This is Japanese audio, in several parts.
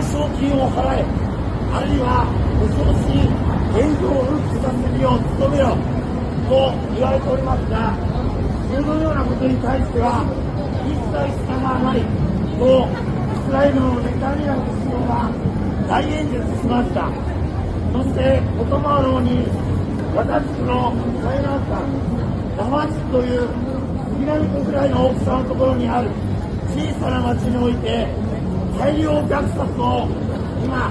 賠償金を払え、あるいは無償し現状を復帰させるよう努めよと言われておりますが、そのようなことに対しては一切従わないとイスラエルのネタニヤフ首相が大演説しました。そしてこともあろうに、私の最南端ダマスという杉並区ぐらいの大きさのところにある小さな町において大量虐殺を今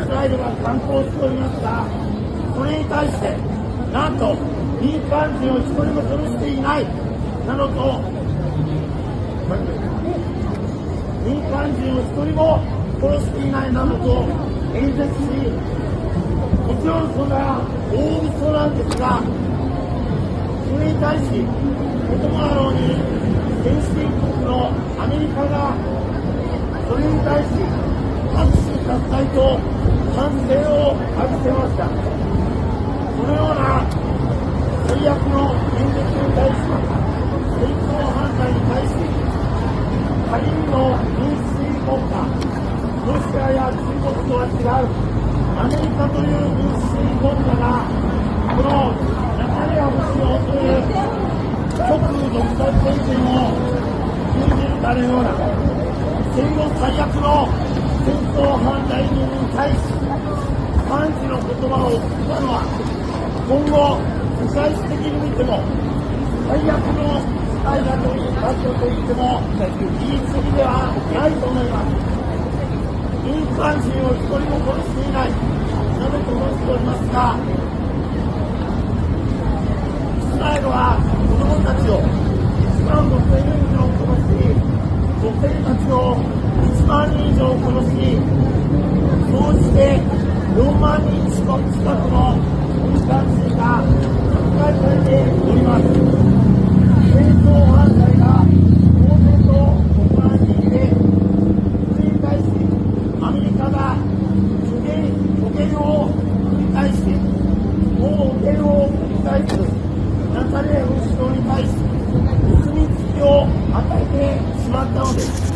イスラエルが敢行しておりますが、それに対してなんと民間人を一人も殺していないなどと、民間人を一人も殺していないなどと演説し、もちろんそれは大嘘なんですが、それに対しこともあろうに先進国のアメリカがそれに対し拍手喝采と歓声を浴びせました。そのような最悪の演説に対し、戦争犯罪に対し、他人の民主主義国家、ロシアや中国とは違うアメリカという民主主義国家が、このネタニヤフ首相という極右独裁政権を牛耳られるような戦後最悪の戦争犯罪人に対し賛辞の言葉を送ったのは、今後世界史的に見ても最悪の事態だと言っても言い過ぎではないと思います。民間人を一人も殺していないなどと申しておりますが、イスラエルは子どもたちを1万5000人以上殺し、女性たちを1万人以上殺し、総じて4万人近くの民間人が殺害されております。戦争犯罪が公然と行われていて、それに対しアメリカが虚言を繰り返し、妄言を繰り返すネタニヤフ首相に対し結びつきを与えてしまったのです。